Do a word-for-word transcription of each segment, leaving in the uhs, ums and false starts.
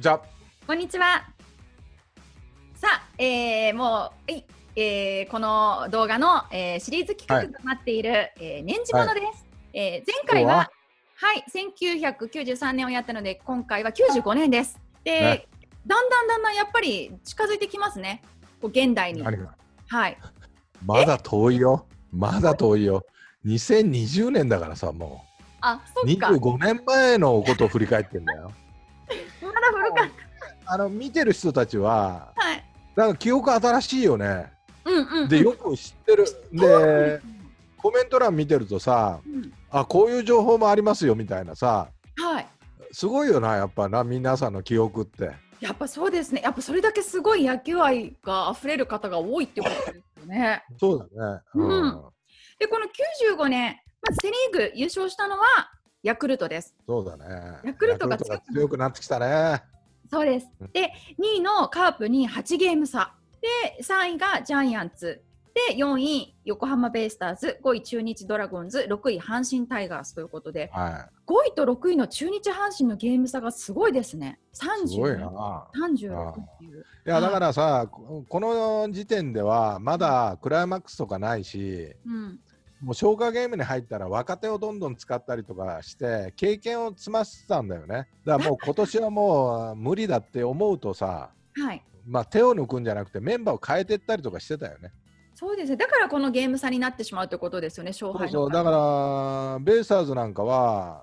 じゃこんにちは。さあ、えー、もうい、えー、この動画の、えー、シリーズ企画が待っている、はい、えー、年次ものです、はい、えー、前回ははいせんきゅうひゃくきゅうじゅうさんねんをやったので、今回はきゅうじゅうごねんです。で、ね、だんだんだんだんやっぱり近づいてきますね、こう現代に。はいまだ遠いよ、まだ遠いよ。にせんにじゅうねんだからさ、もうあ、そっか、にじゅうごねんまえのことを振り返ってんだよ。まだ古かった。あの見てる人たちは、はい、なんか記憶新しいよね。うんうん、うん、でよく知ってる。でコメント欄見てるとさ、うん、あ、こういう情報もありますよみたいなさ、はい、すごいよな、やっぱな、皆さんの記憶って。やっぱそうですね。やっぱそれだけすごい野球愛が溢れる方が多いってことですよね。そうだね。うん、うん、でこのきゅうじゅうごねん、まずセ・リーグ優勝したのはヤクルトです。そうだね。ヤクルトが強くなってきたね。そうです。で、にいのカープにはちゲームさ。で、さんいがジャイアンツ。で、よんい横浜ベイスターズ、ごい中日ドラゴンズ、ろくい阪神タイガースということで、はい、ごいとろくいの中日阪神のゲーム差がすごいですね。さんじゅう、すごいな。さんじゅうろくっていう。いや、だからさ、この時点ではまだクライマックスとかないし、うん、もう消化ゲームに入ったら若手をどんどん使ったりとかして経験を積ませたんだよね。だからもう今年はもう無理だって思うとさ、はい、まあ手を抜くんじゃなくてメンバーを変えていったりとかしてたよね。そうですね。だからこのゲーム差になってしまうということですよね、勝敗の。そうそう、だからベイスターズなんかは、は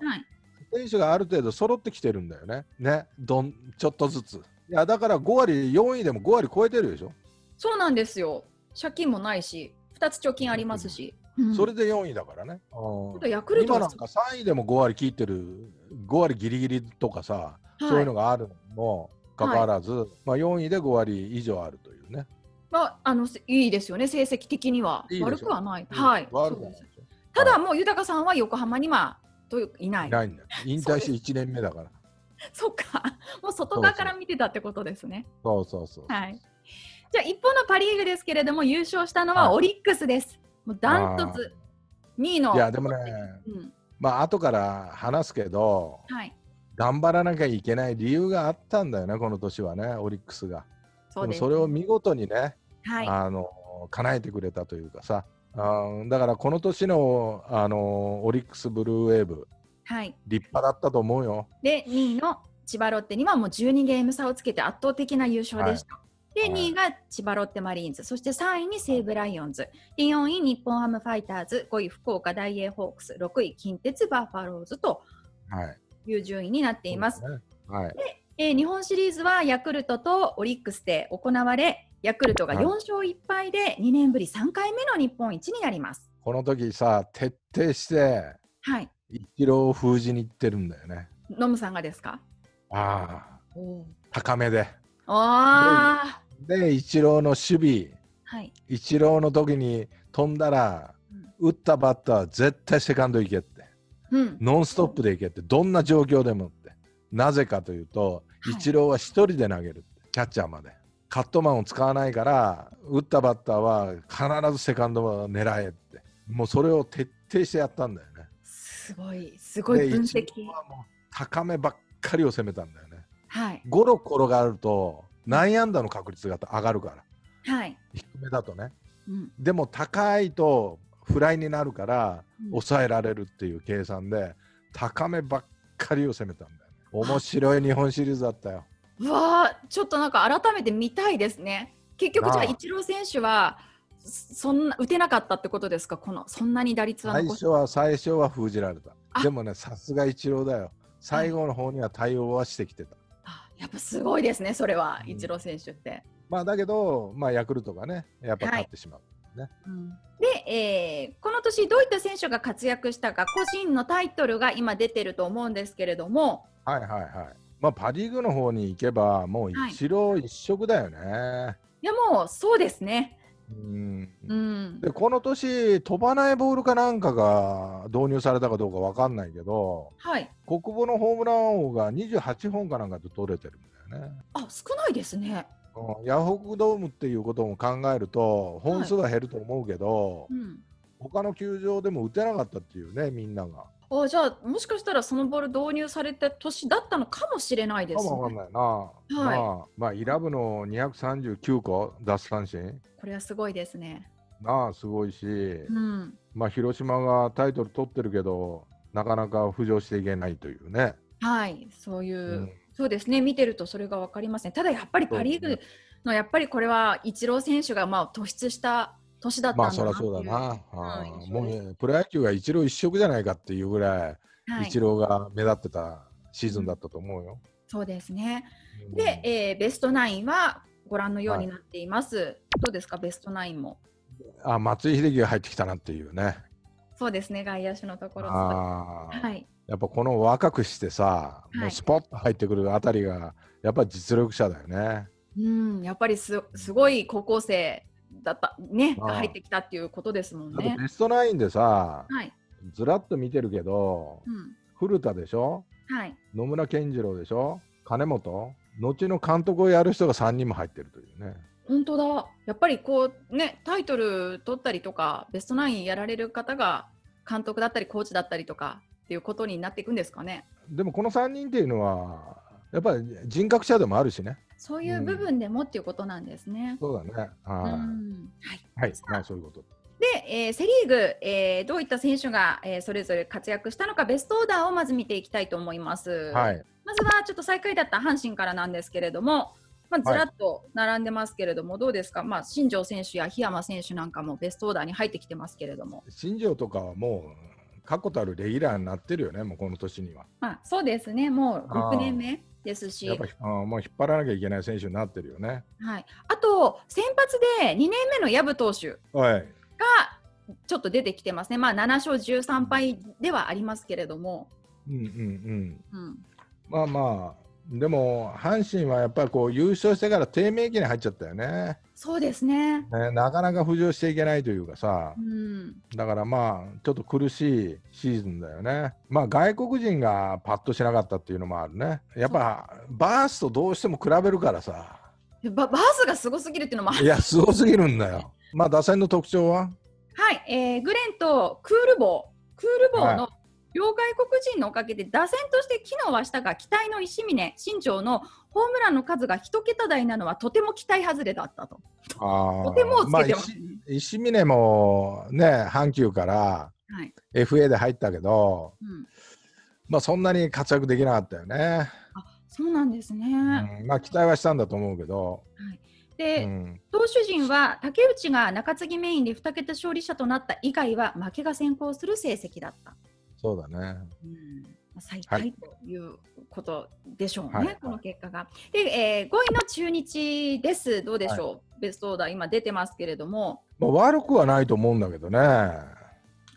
い、選手がある程度揃ってきてるんだよね。ね、どんちょっとずつ。いや、だからごわり、よんいでもごわり超えてるでしょ。そうなんですよ。借金もないし、ふたつ貯金ありますし。うん、それでよんいだからね。あ、ヤクルト今なんかさんいでもごわり切ってる、ごわりギリギリとかさ、はい、そういうのがあるのもかかわらず、はい、まあよんいでごわり以上あるというね。まあ、あのいいですよね、成績的には。いい悪くはない。ただ、もう豊さんは横浜には、まあ、いない。いないんだよ、引退していちねんめだから。そっか、もう外側から見てたってことですね。そうそうそう。はい、じゃあ、一方のパ・リーグですけれども、優勝したのはオリックスです。はい、もうダントツにいの。いや、でもね、うん、まあ後から話すけど、はい、頑張らなきゃいけない理由があったんだよね、この年はね、オリックスが。でもそれを見事にね、はい、あの叶えてくれたというかさ、あ、だからこの年の、あのオリックスブルーウェーブ、はい、立派だったと思うよ。でにいの千葉ロッテにはもうじゅうにゲームさをつけて圧倒的な優勝でした。はい、でにいが千葉ロッテマリーンズ、そしてさんいに西武ライオンズ、でよんい日本ハムファイターズ、ごい福岡ダイエーホークス、ろくい近鉄バファローズという順位になっています。はいえー、日本シリーズはヤクルトとオリックスで行われ、ヤクルトがよんしょういっぱいでにねんぶりさんかいめの日本一になります。この時さ、徹底してイチローを封じにいってるんだよね。ノムさんがですか？ああ、高めで。ああ。で、イチローの守備、はい、イチローの時に飛んだら、うん、打ったバッターは絶対セカンド行けって、うん、ノンストップで行けって、どんな状況でも。なぜかというと、イチローはひとりで投げる、はい、キャッチャーまでカットマンを使わないから、打ったバッターは必ずセカンドを狙えって、もうそれを徹底してやったんだよね。すごい、すごい分析。イチローはもう高めばっかりを攻めたんだよね。はい、ゴロゴロがあると内安打の確率が上がるから、はい、低めだとね、うん、でも高いとフライになるから抑えられるっていう計算で、高めばっかりを攻めたんだよ。面白い日本シリーズだったよ。うわー、ちょっとなんか改めて見たいですね。結局じゃあイチロー選手はそんな打てなかったってことですか？このそんなに打率は残して。最初は最初は封じられた。でもね、さすがイチローだよ。最後の方には対応はしてきてた。あ、やっぱすごいですね、それは、うん、イチロー選手って。まあだけど、まあヤクルトがね、やっぱ勝ってしまう。はいね、うん、で、えー、この年どういった選手が活躍したか、個人のタイトルが今出てると思うんですけれども、はいはいはい、まあパ・リーグの方に行けばもうイチロー一色だよね。はい、いやもうそうですね。うん、うん、でこの年飛ばないボールかなんかが導入されたかどうかわかんないけど、はい、小久保のホームラン王がにじゅうはっぽんかなんかで取れてるんだよね。あ、少ないですね。ヤフオクドームっていうことも考えると本数は減ると思うけど、はい、うん、他の球場でも打てなかったっていうね、みんなが。あ、じゃあもしかしたらそのボール導入された年だったのかもしれないですね。かもわかんないな。はい。まあ、まあ、イラブのにひゃくさんじゅうきゅうこ奪三振。これはすごいですね。なあ、すごいし、うん、まあ広島がタイトル取ってるけど、なかなか浮上していけないというね。はい、そういう、うん、そうですね。見てるとそれがわかりますね。ただやっぱりパ・リーグのやっぱりこれはイチロー選手がまあ突出した年だったんだな。まあそりゃそうだな。はい、もう、ね、プロ野球がイチロー一色じゃないかっていうぐらい、はい、イチローが目立ってたシーズンだったと思うよ。そうですね。うん、で、えー、ベストナインはご覧のようになっています。はい、どうですかベストナインも。あ、松井秀喜が入ってきたなっていうね。そうですね、外野手のところ。あ、はい、やっぱこの若くしてさ、はい、もうスポッと入ってくるあたりがやっぱり実力者だよね。うん、やっぱり す, すごい高校生だったね、入ってきたっていうことですもんね。ベストナインでさ、はい、ずらっと見てるけど、うん、古田でしょ、はい、野村健次郎でしょ、金本、後の監督をやる人がさんにんも入ってるというね。本当だ。やっぱりこうね、タイトル取ったりとかベストナインやられる方が監督だったりコーチだったりとかっていうことになっていくんですかね。でもこのさんにんっていうのはやっぱり人格者でもあるしね。そういう部分でもっていうことなんですね。うん、そうだね。はい、うん、はい、はい、そういうこと。で、えー、セリーグ、えー、どういった選手が、えー、それぞれ活躍したのかベストオーダーをまず見ていきたいと思います。はい、まずはちょっと最下位だった阪神からなんですけれども。まあ、ずらっと並んでますけれども、はい、どうですか、まあ、新庄選手や檜山選手なんかもベストオーダーに入ってきてますけれども、新庄とかはもう確固たるレギュラーになってるよね、もうこの年には。まあ、そうですね、もうろくねんめですし、やっぱあもう引っ張らなきゃいけない選手になってるよね。はい、あと、先発でにねんめの藪投手がちょっと出てきてますね、まあ、ななしょうじゅうさんぱいではありますけれども。うんうんうん、うん、まあまあでも阪神はやっぱりこう優勝してから低迷期に入っちゃったよね。そうですね。ね、なかなか浮上していけないというかさ、うん、だからまあちょっと苦しいシーズンだよね。まあ外国人がパッとしなかったっていうのもあるね。やっぱバースとどうしても比べるからさ。バ, バースがすごすぎるっていうのもある。いや、すごすぎるんだよ。まあ打線の特徴は、はい、えー、グレンとクールボー、クールボーの、はい。両外国人のおかげで打線として機能はしたが、期待の石峰、新庄のホームランの数が一桁台なのはとても期待外れだったと。あとてもつけてます、まあ、石, 石峰もね、阪急から、はい、エフエー で入ったけど、うん、まあそんなに活躍できなかったよね。あ、そうなんですね、うん、まあ期待はしたんだと思うけど、はい、で、うん、投手陣は竹内が中継ぎメインでふたけた勝利者となった以外は負けが先行する成績だった。そうだね、うん、最下位ということでしょうね、はいはい、この結果が。で、えー、ごいの中日です、どうでしょう、はい、ベストオーダー、今出てますけれども、まあ、悪くはないと思うんだけどね、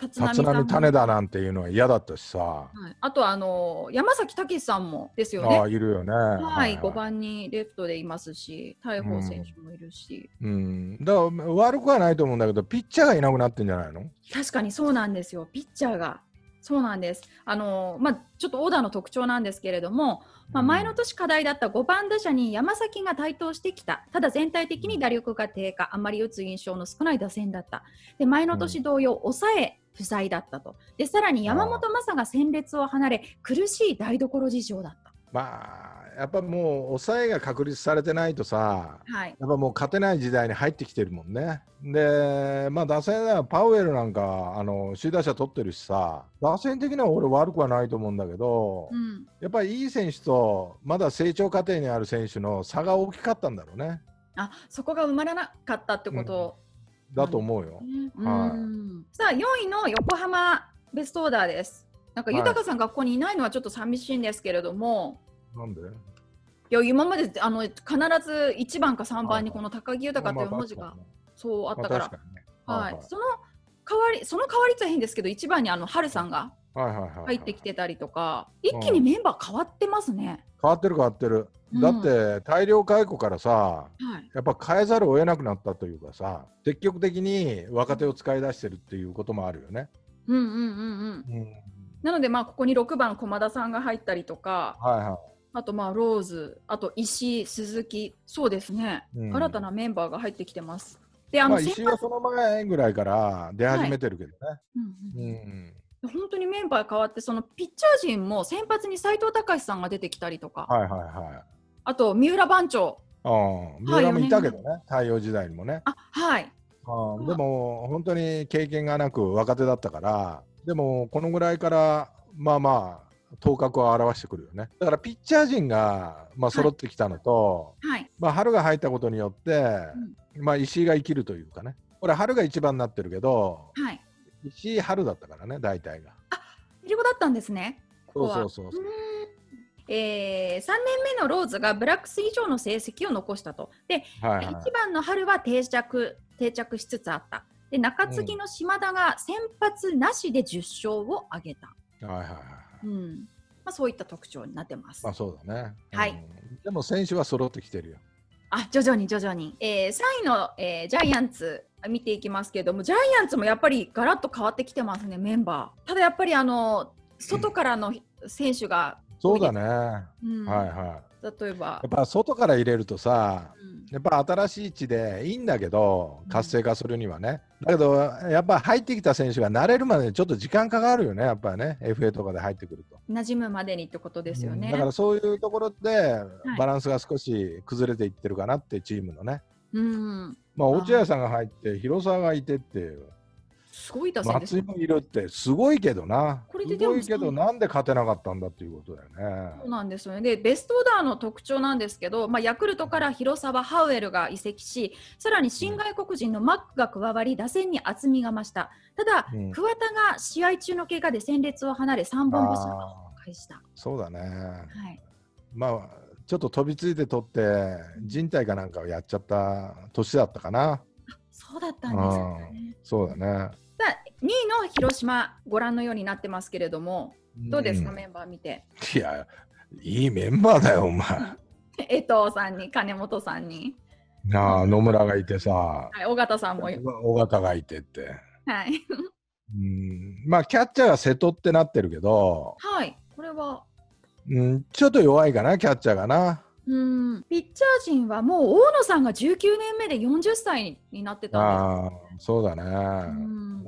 立浪、立浪種田なんていうのは嫌だったしさ、はい、あとあの山崎武さんもですよね、あ、いるよね、はいはい、ごばんにレフトでいますし、大鵬選手もいるし、うん、うん、だから悪くはないと思うんだけど、ピッチャーがいなくなってんじゃないの。確かにそうなんですよ、ピッチャーが。そうなんです。あのーまあ、ちょっとオーダーの特徴なんですけれども、まあ、前の年課題だったごばん打者に山崎が台頭してきた。ただ全体的に打力が低下、あんまり打つ印象の少ない打線だった。で、前の年同様、うん、抑え不在だったと。で、さらに山本昌が戦列を離れ、苦しい台所事情だった。まあ、やっぱもう抑えが確立されてないとさ、はい、やっぱもう勝てない時代に入ってきてるもんね。で、まあ、打線はパウエルなんかあの首位打者取ってるしさ、打線的には俺悪くはないと思うんだけど、うん、やっぱりいい選手とまだ成長過程にある選手の差が大きかったんだろうね。あ、そこが埋まらなかったってこと、うん、だと思うよ、うん、はい、さあよんいの横浜ベストオーダーです。なんか豊さん学校にいないのはちょっと寂しいんですけれども、なんで？いや、今まであの必ずいちばんかさんばんにこの高木豊という文字がそうあったから、はい、その代わりその代わりとは変ですけど、いちばんにあの春さんが入ってきてたりとか、一気にメンバー変わってますね。変わってる変わってる。だって大量解雇からさ、うん、やっぱ変えざるを得なくなったというかさ、積極的に若手を使い出してるっていうこともあるよね。うんうんうんうん、うん、なので、まあここにろくばん駒田さんが入ったりとか、はいはい、あとまあローズ、あと石井、鈴木、そうですね、うん、新たなメンバーが入ってきてます。で、あの、まあ、石井はその前ぐらいから出始めてるけどね。はい、うんうんうん、本当にメンバー変わって、そのピッチャー陣も先発に斎藤隆さんが出てきたりとか、はいはいはい、あと三浦番長、あ三浦もいたけどね、太陽時代にもね、あ、はい、あでも本当に経験がなく若手だったから、でもこのぐらいからまあまあ頭角を表してくるよね。だからピッチャー陣がまあ揃ってきたのと、はいはいまあ、春が入ったことによって、うんまあ、石井が生きるというかね、これ春が一番になってるけど、はい、石井春だったからね大体が。あ、入れ子だったんですね。ここはそうそうそうそう。えー、さんねんめのローズがブラックス以上の成績を残したと。で、はいはい、いちばんの春は定着、定着しつつあった。で中継ぎの島田が先発なしでじゅっしょうを挙げた。はいはいはい。うん。まあそういった特徴になってます。まあそうだね。はい。うん、でも選手は揃ってきてるよ。あ、徐々に徐々に。えー、さんいの、えー、ジャイアンツ見ていきますけども、ジャイアンツもやっぱりガラッと変わってきてますねメンバー。ただやっぱりあの外からの選手が多いです、うん、そうだね、うん、はいはい。例えばやっぱ外から入れるとさ、うん、やっぱ新しい地でいいんだけど活性化するにはね、うん、だけどやっぱ入ってきた選手が慣れるまでにちょっと時間かかるよね、やっぱりね エフエー とかで入ってくると馴染むまでにってことですよね、うん、だからそういうところでバランスが少し崩れていってるかなってチームのね、はいうんまあ、落合さんが入って広沢がいてってすごい打線ですね。松井いるってすごいけどな、これでですごいけどなんで勝てなかったんだっていうことだよね。そうなんですよね。でベストオーダーの特徴なんですけど、まあ、ヤクルトから広沢ハウエルが移籍し、さらに新外国人のマックが加わり打線に厚みが増した。ただ、うん、桑田が試合中の怪我で戦列を離れさんぼんぶしゃが崩壊した。そうだね、はい、まあちょっと飛びついて取って人体かなんかをやっちゃった年だったかな。あ、そうだったんですね、うん、そうだね。さあにいの広島ご覧のようになってますけれども、どうですか、うん、メンバー見て。いやいいメンバーだよお前江藤さんに金本さんになあ野村がいてさ、はい、尾形さんも尾形がいてってはいうんまあキャッチャーが瀬戸ってなってるけど、はいこれはうん、ちょっと弱いかなキャッチャーがな。うんピッチャー陣はもう大野さんがじゅうきゅうねんめでよんじゅっさいになってたんですよね。あそうだね、う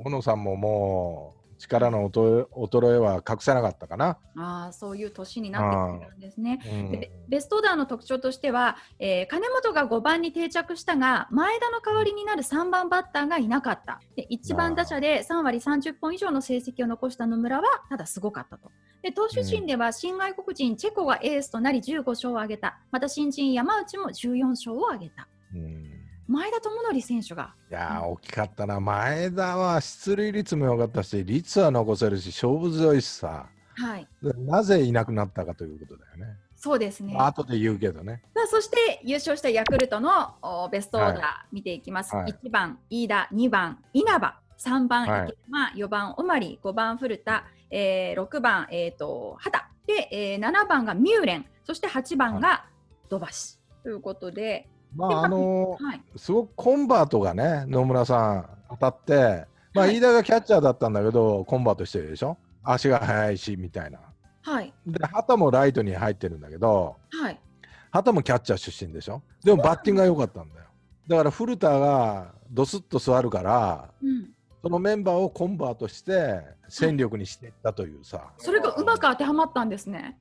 ん、大野さんももう力の衰えは隠せなかったかな。あそういう年になってきてるんですね、うん、でベストオーダーの特徴としては、えー、金本がごばんに定着したが前田の代わりになるさんばんバッターがいなかった。でいちばん打者でさんわりさんじゅっぽん以上の成績を残した野村はただすごかったと。で投手陣では新外国人チェコがエースとなりじゅうごしょうを挙げた。また新人山内もじゅうよんしょうを挙げた、うん、前田智則選手がいや、うん、大きかったな。前田は出塁率も良かったし率は残せるし勝負強いしさ、はい、なぜいなくなったかということだよね。そうですね、まあ後で言うけどね。さあそして優勝したヤクルトのベストオーダー、はい、見ていきます、はい、いちばん飯田、にばん稲葉、さんばん池間、はい、よばんオマリ、ごばん古田、えー、ろくばん、えー、と畑で、えー、ななばんがミューレン、そしてはちばんが土橋、はい、ということで、まああのーはい、すごくコンバートがね野村さん当たって、まあ、飯田がキャッチャーだったんだけど、はい、コンバートしてるでしょ、足が速いしみたいな、はい、で畑もライトに入ってるんだけど、はい、畑もキャッチャー出身でしょ。でもバッティングが良かったんだよ。だから古田がドスッと座るから、うんそのメンバーをコンバートして戦力にしていったというさ、はい、それがうまく当てはまったんですね。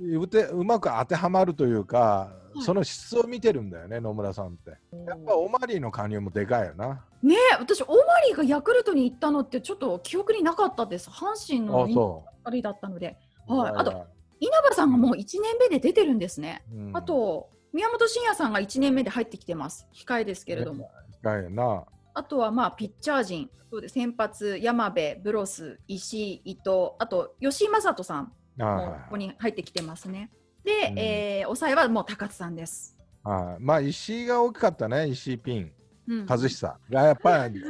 うてうまく当てはまるというか、はい、その質を見てるんだよね野村さんって。やっぱオマリーの加入もでかいよな。ねえ私オマリーがヤクルトに行ったのってちょっと記憶になかったです。阪神のあれだったので、はい、あと稲葉さんがもういちねんめで出てるんですね、うん、あと宮本慎也さんがいちねんめで入ってきてます。控えですけれども、ね、控えな。あとはまあピッチャー陣そうで先発山部、ブロス、石井、伊藤、あと吉井雅人さんもここに入ってきてますね。で、うんえー、抑えはもう高津さんです。あまあ石井が大きかったね。石井ピン、うん、和久がやっぱり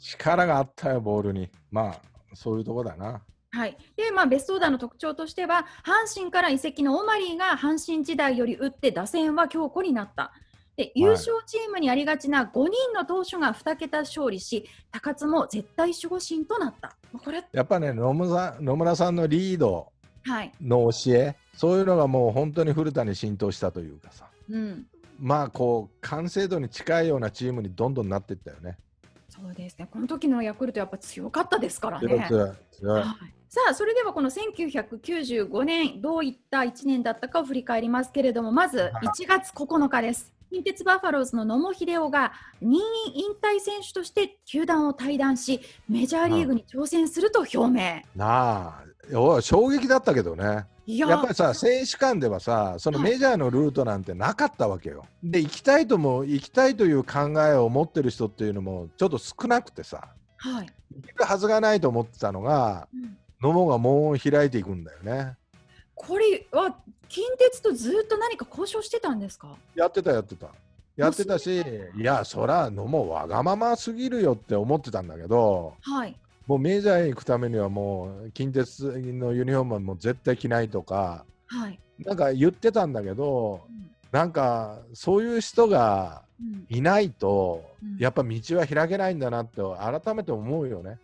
力があったよボールに。まあそういうとこだな。はいでまあ、ベストオーダーの特徴としては阪神から移籍のオマリーが阪神時代より打って打線は強固になった。で優勝チームにありがちなごにんの投手がにけた勝利し、高津も絶対守護神となった。これやっぱね野村、野村さんのリードの教え、はい、そういうのがもう本当に古田に浸透したというかさ、うん、まあこう完成度に近いようなチームにどんどんなっていったよね。そうですね、この時のヤクルトやっぱ強かったですからね。強い強い、はい、さあそれではこのせんきゅうひゃくきゅうじゅうごねんどういったいちねんだったかを振り返りますけれども、まずいちがつここのかです。近鉄バファローズの野茂英雄が任意引退選手として球団を退団し、メジャーリーグに挑戦すると表明。なあ、衝撃だったけどね。いや、やっぱりさ、選手間ではさ、そのメジャーのルートなんてなかったわけよ。で、行きたいとも行きたいという考えを持ってる人っていうのもちょっと少なくてさ、はい、行くはずがないと思ってたのが、うん、野茂が門を開いていくんだよね。これは近鉄とずっと何か交渉してたんですか？やってたやってたやってたし、いやそら野茂わがまますぎるよって思ってたんだけど、はい、もうメジャーへ行くためにはもう近鉄のユニフォームはもう絶対着ないとか、はい、なんか言ってたんだけど、うん、なんかそういう人がいないと、うん、やっぱ道は開けないんだなって改めて思うよね。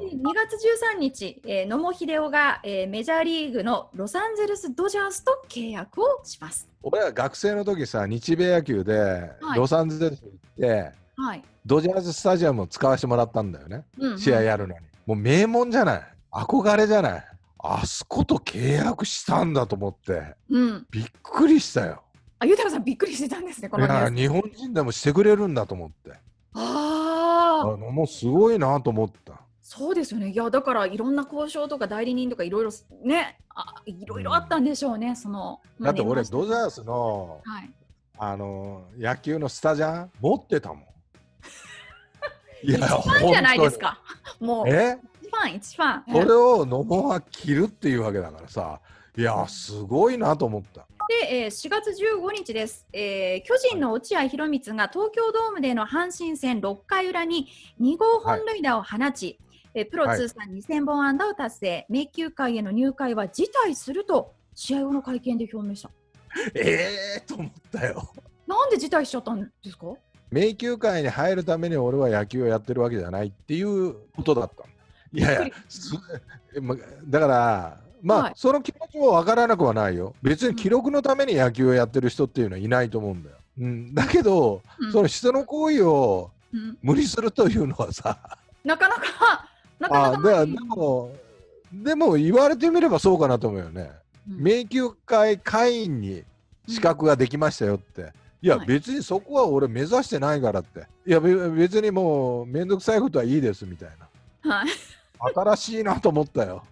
にがつじゅうさんにち、えー、野茂英雄が、えー、メジャーリーグのロサンゼルスドジャースと契約をします。俺は学生の時さ、日米野球でロサンゼルスに行って、はい、ドジャーススタジアムを使わせてもらったんだよね、うんうん、試合やるのに。もう名門じゃない、憧れじゃない、あそこと契約したんだと思って、うん、びっくりしたよ。あ、ゆうたろうさんびっくりしてたんですね、このニュース。いや、日本人でもしてくれるんだと思って、ああもうすごいなと思った。そうですよね。いやだからいろんな交渉とか代理人とかいろいろね、あいろいろあったんでしょうね、うん、そのだって俺ドジャースの、はい、あの野球のスタジャン持ってたもんいや一ファンじゃないですか、もうえ一ファン一ファン、これを野茂は着るっていうわけだからさ、いやすごいなと思った。で、えー、しがつじゅうごにちです、えー、巨人の落合博満が東京ドームでの阪神戦ろっかいうらににごうほんるいだを放ち、はい、えプロ通算にせんぼんあんだを達成、迷宮界への入会は辞退すると試合後の会見で表明した。えーと思ったよ。なんで辞退しちゃったんですか？迷宮界に入るために俺は野球をやってるわけじゃないっていうことだったんだ。いやいやだからまあ、はい、その気持ちもわからなくはないよ。別に記録のために野球をやってる人っていうのはいないと思うんだよ、うん、だけど、うん、その人の行為を無理するというのはさ、うん、なかなかなかなかない。でも、でも言われてみればそうかなと思うよね、うん、迷宮会会員に資格ができましたよって、うん、いや、はい、別にそこは俺目指してないからって、いや別にもう面倒くさいことはいいですみたいな、はい、新しいなと思ったよ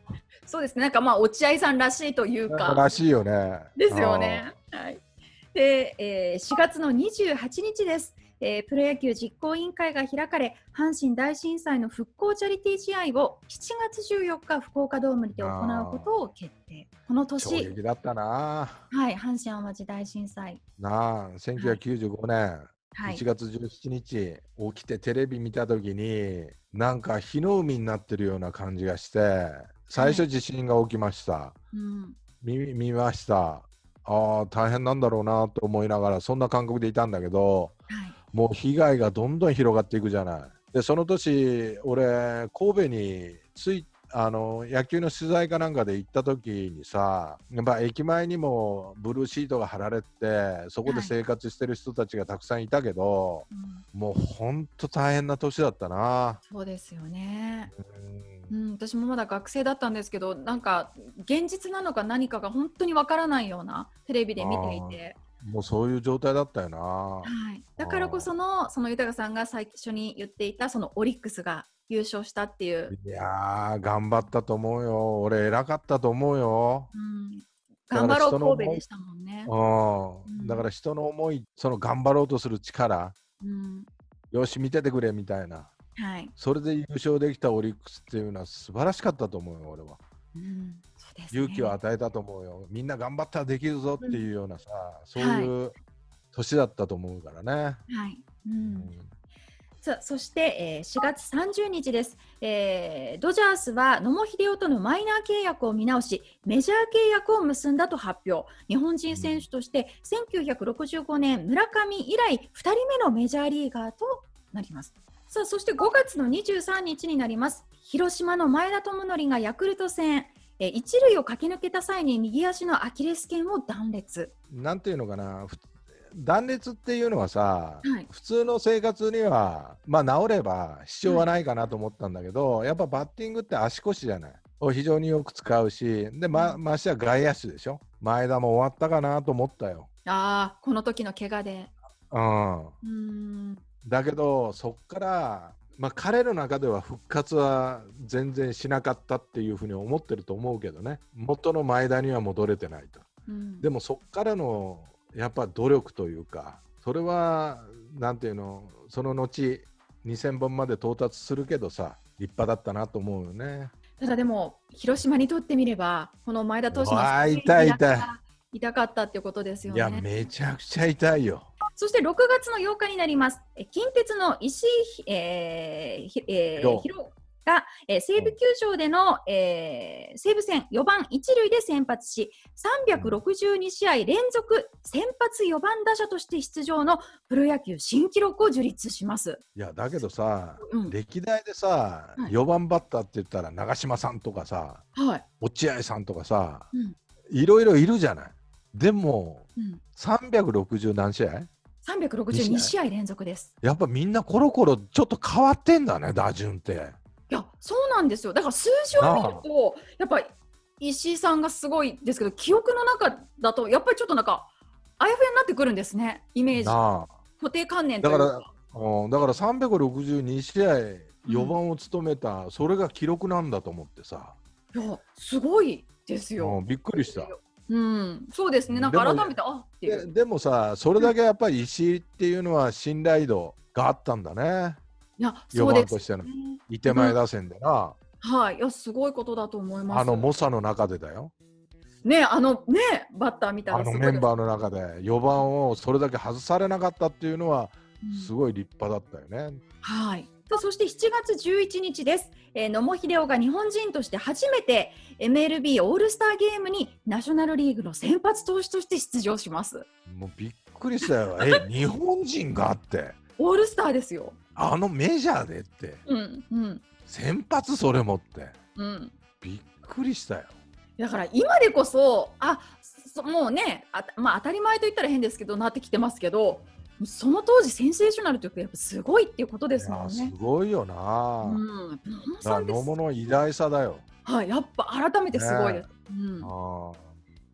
そうですね、なんかまあ落合さんらしいというか、らしいよね、ですよね、はい。で、えー、しがつのにじゅうはちにちです、えー、プロ野球実行委員会が開かれ、阪神大震災の復興チャリティー試合をしちがつじゅうよっか福岡ドームにて行うことを決定。この年衝撃だったな、はい、阪神淡路大震災なあ、せんきゅうひゃくきゅうじゅうごねん、はい、いちがつじゅうしちにち起きてテレビ見たときになんか火の海になってるような感じがして、最初地震が起きました、はい、うん、見, 見ました。ああ大変なんだろうなと思いながらそんな感覚でいたんだけど、はい、もう被害がどんどん広がっていくじゃない。でその年俺神戸についあの野球の取材かなんかで行った時にさ、やっぱ駅前にもブルーシートが張られてそこで生活してる人たちがたくさんいたけど、はい、うん、もうほんと大変な年だったな。そうですよね、うん、うん、私もまだ学生だったんですけど、なんか現実なのか何かが本当にわからないような、テレビで見ていてもうそういう状態だったよな、はい、だからこそのその豊さんが最初に言っていたそのオリックスが優勝したっていう、いやー頑張ったと思うよ、俺偉かったと思うよ、うん、頑張ろう神戸でしたもんね、うん、だから人の思い、その頑張ろうとする力、うん、よし見ててくれみたいな、はい、それで優勝できたオリックスっていうのは素晴らしかったと思うよ俺は、うん、そうですね、勇気を与えたと思うよ、みんな頑張ったらできるぞっていうようなさ、うん、そういう年だったと思うからね、はい、うんうん。そして、えー、しがつさんじゅうにちです、えー、ドジャースは野茂英雄とのマイナー契約を見直し、メジャー契約を結んだと発表。日本人選手としてせんきゅうひゃくろくじゅうごねん村上以来ふたりめのメジャーリーガーとなります。さあそしてごがつのにじゅうさんにちになります。広島の前田智徳がヤクルト戦、えー、一塁を駆け抜けた際に右足のアキレス腱を断裂。なんていうのかな、断裂っていうのはさ、はい、普通の生活には、まあ、治れば支障はないかなと思ったんだけど、はい、やっぱバッティングって足腰じゃないを非常によく使うし、で、ま、ましては外野手でしょ。前田も終わったかなと思ったよ。ああ、この時の怪我で。うん。うーん。だけどそっから、まあ、彼の中では復活は全然しなかったっていうふうに思ってると思うけどね。元の前田には戻れてないと。うん、でもそっからのやっぱ努力というか、それはなんていうの、その後にせんぼんまで到達するけどさ、立派だったなと思うよね。ただでも広島にとってみれば、この前田投手の痛い痛い痛かったっていうことですよね。いや、めちゃくちゃ痛いよ。そしてろくがつのようかになります。近鉄の石井、えーえー、広が、えー、西武球場での、うんえー、西武戦よばんいちるいで先発し、さんびゃくろくじゅうにしあい連続先発よばん打者として出場のプロ野球新記録を樹立します。いやだけどさ、うん、歴代でさ、はい、よばんバッターって言ったら長嶋さんとかさ、はい、落合さんとかさ、うん、いろいろいるじゃない。でも、うん、さんびゃくろくじゅうなんしあいさんびゃくろくじゅうにしあい連続です。やっぱみんなコロコロちょっと変わってんだね、打順って。いやそうなんですよ。だから数字を見るとやっぱり石井さんがすごいですけど、記憶の中だとやっぱりちょっとなんかあやふやになってくるんですね、イメージ固定観念というか。だから、うん、だからさんびゃくろくじゅうにしあいよばんを務めた、うん、それが記録なんだと思ってさ。いやすごいですよ、うん、びっくりした。うん、そうですね。なんか改めてあっていう。でもさ、それだけやっぱり石井っていうのは信頼度があったんだね。いや、そうですね。よばんとしてのいて前打線でな、うん、はい、いやすごいことだと思います。あの猛者の中でだよね、あのねバッターみたいな、あのメンバーの中でよばんをそれだけ外されなかったっていうのはすごい立派だったよね、うん、はい。そしてしちがつじゅういちにちです、えー、野茂英雄が日本人として初めて エムエルビー オールスターゲームにナショナルリーグの先発投手として出場します。もうびっくりしたよ。え日本人があってオールスターですよ、あのメジャーでって、うんうん、先発それもって、うん、びっくりしたよ。だから今でこそあそもうねあ、まあ、当たり前といったら変ですけどなってきてますけど、その当時センセーショナルというかやっぱすごいっていうことですもんね。いやすごいよな、うん、野茂の偉大さだよ、はあ、やっぱ改めてすごいです、ねうん、あ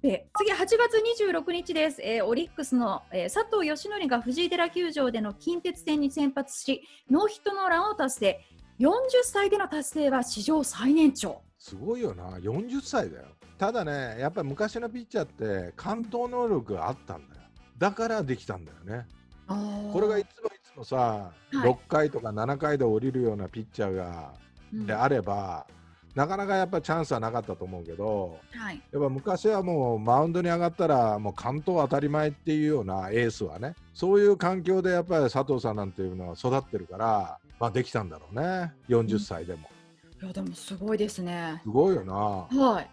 で次はちがつにじゅうろくにちです、えー、オリックスの、えー、佐藤義則が藤井寺球場での近鉄戦に先発しノーヒットノーランを達成。よんじゅっさいでの達成は史上最年長。すごいよな、よんじゅっさいだよ。ただねやっぱり昔のピッチャーって完投能力があったんだよ。だからできたんだよね。これがいつもいつもさ、はい、ろっかいとかななかいで降りるようなピッチャーが、うん、であればなかなかやっぱチャンスはなかったと思うけど、はい、やっぱ昔はもうマウンドに上がったらもう完投当たり前っていうようなエースはね、そういう環境でやっぱり佐藤さんなんていうのは育ってるから、まあ、できたんだろうね、よんじゅっさいでも、うん、いやでもすごいですね。すごいよな、はい。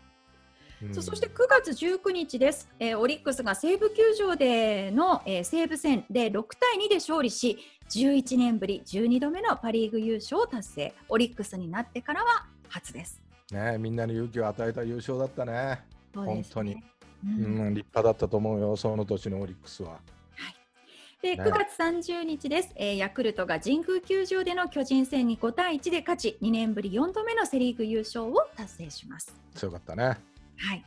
うん、そ, そしてくがつじゅうくにちです、えー、オリックスが西武球場での、えー、西武戦でろくたいにで勝利しじゅういちねんぶりじゅうにどめのパリーグ優勝を達成。オリックスになってからは初です、ね、みんなに勇気を与えた優勝だったね、本当に、うんうん、立派だったと思うよ、その年のオリックスは。でくがつさんじゅうにちです、えー、ヤクルトが神宮球場での巨人戦にごたいいちで勝ちにねんぶりよんどめのセリーグ優勝を達成します。強かったね、はい。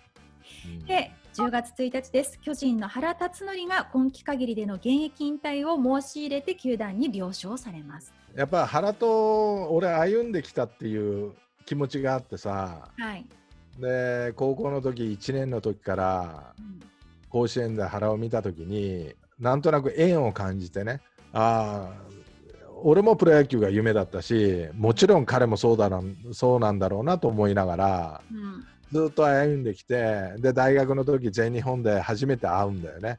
でじゅうがつついたちです。巨人の原辰徳が今季限りでの現役引退を申し入れて球団に了承されます。やっぱ原と俺歩んできたっていう気持ちがあってさ、はい、で高校の時いちねんの時から甲子園で原を見た時に、うん、なんとなく縁を感じてね、あ俺もプロ野球が夢だったしもちろん彼もそうだな、そうなんだろうなと思いながら、うん、ずっと歩んできて、で大学の時全日本で初めて会うんだよね、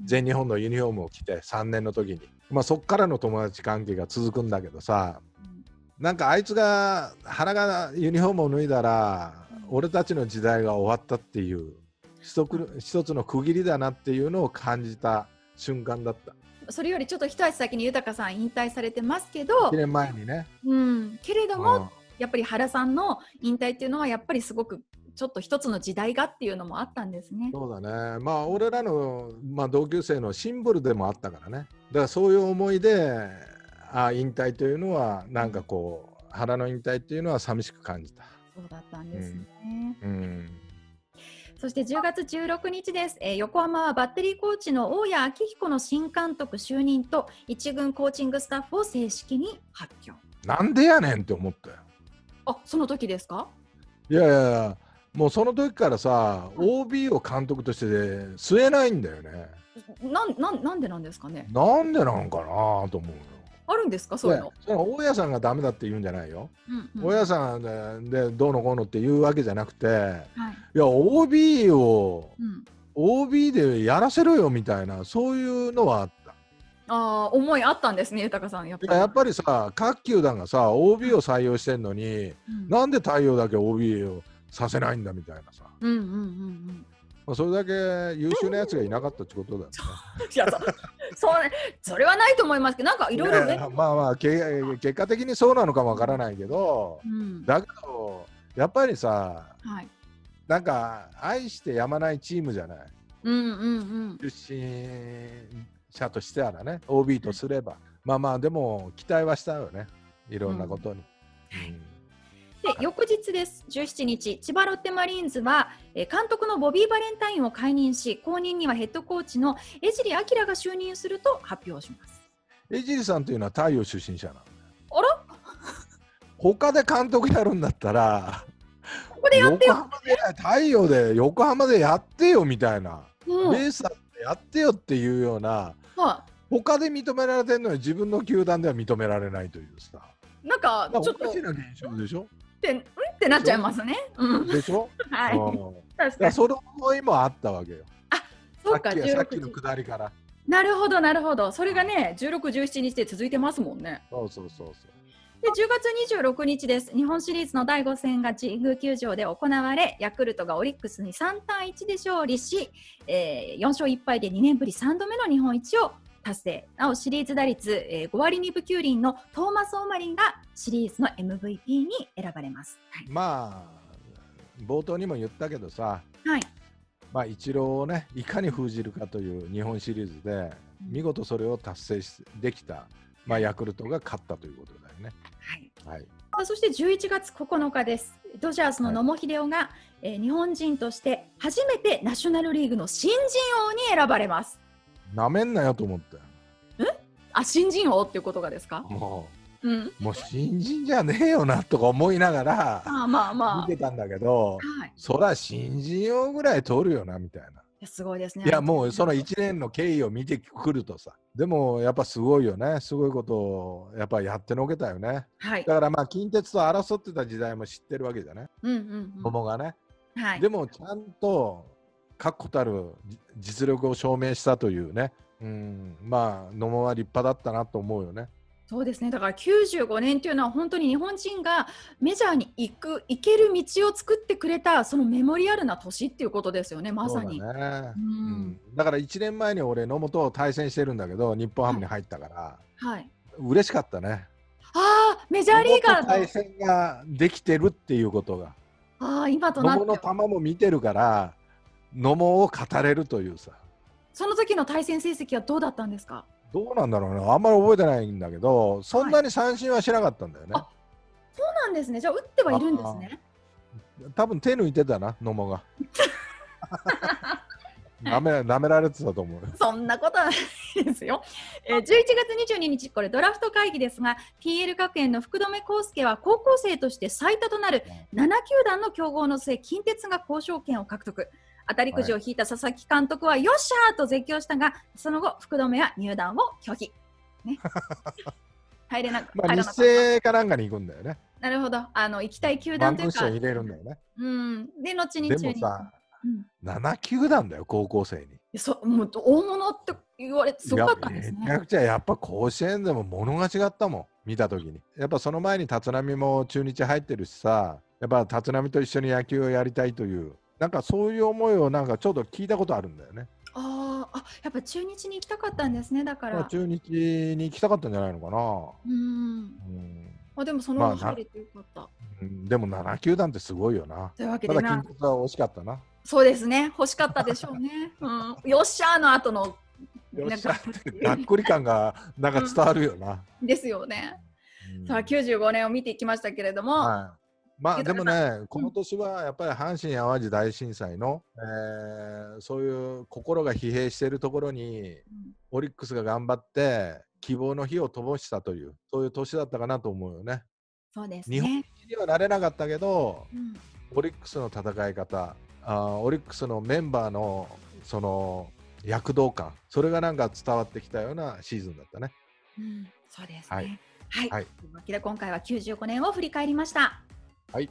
うん、全日本のユニフォームを着てさんねんの時に、まあ、そっからの友達関係が続くんだけどさ、うん、なんかあいつが原がユニフォームを脱いだら、うん、俺たちの時代が終わったっていう一つ、一つの区切りだなっていうのを感じた瞬間だった。それよりちょっと一足先に豊さん引退されてますけどいちねんまえにね、うん、けれども、うん、やっぱり原さんの引退っていうのはやっぱりすごくちょっと一つの時代がっていうのもあったんですね。そうだね。まあ俺らの、まあ、同級生のシンボルでもあったからね。だからそういう思いで、あ、引退というのはなんかこう、原の引退というのは寂しく感じた。そうだったんですね。うん、うん。そしてじゅうがつじゅうろくにちです、えー、横浜はバッテリーコーチの大矢明彦の新監督就任と一軍コーチングスタッフを正式に発表。なんでやねんって思ったよ。あ、その時ですか。いやいや、もうその時からさ、オービー を監督として据えないんだよね。な ん, な, んなんでなんですかね。なんでなんかなと思うよ。あるんですか、そういうの。その大家さんがダメだって言うんじゃないよ、うんうん、大家さん で, でどうのこうのっていうわけじゃなくて、はい、いや オービー を、うん、オービー でやらせろよみたいな、そういうのはあった。あ、思いあったんですね、豊さん。やっぱ り, やっぱりさ、各球団がさ オービー を採用してんのに、うん、なんで太陽だけ オービー をさせないんだみたいなさ、うんうんうんうん、まあ、それだけ優秀なやつがいなかったってことだよね。いや、 そ, そう、ね、それはないと思いますけど、なんかいろいろね。まあまあけ結果的にそうなのかもわからないけど、うん、だけどやっぱりさ、はい、なんか愛してやまないチームじゃない、うんうんうん、出身者としてはね、 オービー とすれば、はい、まあまあでも期待はしたよね、いろんなことに、うんうん。で、翌日です。じゅうしちにち、千葉ロッテマリーンズは監督のボビー・バレンタインを解任し、後任にはヘッドコーチの江尻明が就任すると発表します。江尻さんというのは太陽出身者なんだ。あら？他で監督やるんだったら、ここでやってよ。太陽で横浜でやってよみたいな、うん、ベースでやってよっていうような、はあ、他で認められてるのに自分の球団では認められないというさ、なんかちょっとおかしな現象でしょ。ってんってなっちゃいますね。でしょ。はい。確かに。その思いもあったわけよ。あ、そうか。さっきの下りから。なるほどなるほど。それがね、じゅうろく、じゅうしちにちで続いてますもんね。そうそうそうそう。で、じゅうがつにじゅうろくにちです。日本シリーズのだいご戦が神宮球場で行われ、ヤクルトがオリックスにさんたいいちで勝利し、えー、よんしょういっぱいでにねんぶりさんどめの日本一を達成。なおシリーズ打率、えー、ごわりにぶきゅうりんのトーマス・オマリンがシリーズの エムブイピー に選ばれます。はい、まあ冒頭にも言ったけどさ、はい、まあイチローをねいかに封じるかという日本シリーズで見事それを達成しできた、まあ、ヤクルトが勝ったということだよね。はいはい。そしてじゅういちがつここのかです。ドジャースの野茂英雄が、はい、えー、日本人として初めてナショナルリーグの新人王に選ばれます。なめんなよと思ったよ。え？あ、新人王っていうことがですか？もう、うん、もう新人じゃねえよなとか思いながらああ、まあまあ、見てたんだけど、はい、そら新人王ぐらい取るよなみたいな。いや、すごいですね。いや、もうそのいちねんの経緯を見てくるとさ、でもやっぱすごいよね。すごいことをやっぱやってのけたよね、はい、だからまあ近鉄と争ってた時代も知ってるわけじゃね、うんうんうん、桃がね、はい、でもちゃんと確固たる実力を証明したというね、うん、まあ野茂は立派だったなと思うよね。そうですね。だからきゅうじゅうごねんというのは本当に日本人がメジャーに行く行ける道を作ってくれた、そのメモリアルな年っていうことですよね、まさに。そうだね、うんうん、だからいちねんまえに俺野茂と対戦してるんだけど、日本ハムに入ったから、はいはい、嬉しかったね。ああ、メジャーリーガーと対戦ができてるっていうことが、ああ、今となって野茂の球も見てるから野茂を語れるというさ。その時の対戦成績はどうだったんですか？どうなんだろうね、あんまり覚えてないんだけど、そんなに三振はしなかったんだよね、はい、あ、そうなんですね。じゃあ打ってはいるんですね。多分手抜いてたな、野茂が。なめ、なめられてたと思う。そんなことはないですよ。じゅういちがつにじゅうににち、これドラフト会議ですが、 ピーエル 学園の福留孝介は高校生として最多となるななきゅうだんの競合の末、近鉄が交渉権を獲得。当たりくじを引いた佐々木監督はよっしゃーと絶叫したが、その後福留は入団を拒否、ね、入れなく、まあ、日生かなんかに行くんだよね。なるほど。あの行きたい球団というか、入れるんだよね、うん、で後に中にでもさ、うん、ななきゅうだんだよ、高校生に。そ、もう大物って言われてすごかったんですね。めちゃくちゃやっぱ甲子園でも物が違ったもん、見たときに。やっぱその前に立浪も中日入ってるしさ、やっぱ立浪と一緒に野球をやりたいという、なんかそういう思いをなんかちょっと聞いたことあるんだよね。ああ、やっぱ中日に行きたかったんですね。だから中日に行きたかったんじゃないのかな。うん、うん、あ、でもそのまま入れてよかった、まあうん、でもなな球団ってすごいよな。というわけでな、まだ金髪は惜しかったな。そうですね、欲しかったでしょうね、うん、よっしゃーの後のよっしゃーがっくり感がなんか伝わるよな、うん、ですよね、うん、さあきゅうじゅうごねんを見ていきましたけれども、はい、まあでもね、この年はやっぱり阪神・淡路大震災の、えー、そういう心が疲弊しているところに、うん、オリックスが頑張って希望の火を灯したという、そういう年だったかなと思うよね。そうですね、日本一にはなれなかったけど、うん、オリックスの戦い方、あ、オリックスのメンバーのその躍動感、それがなんか伝わってきたようなシーズンだったね、うん、そうですね、はい、はいはい、今回はきゅうじゅうごねんを振り返りました。はい。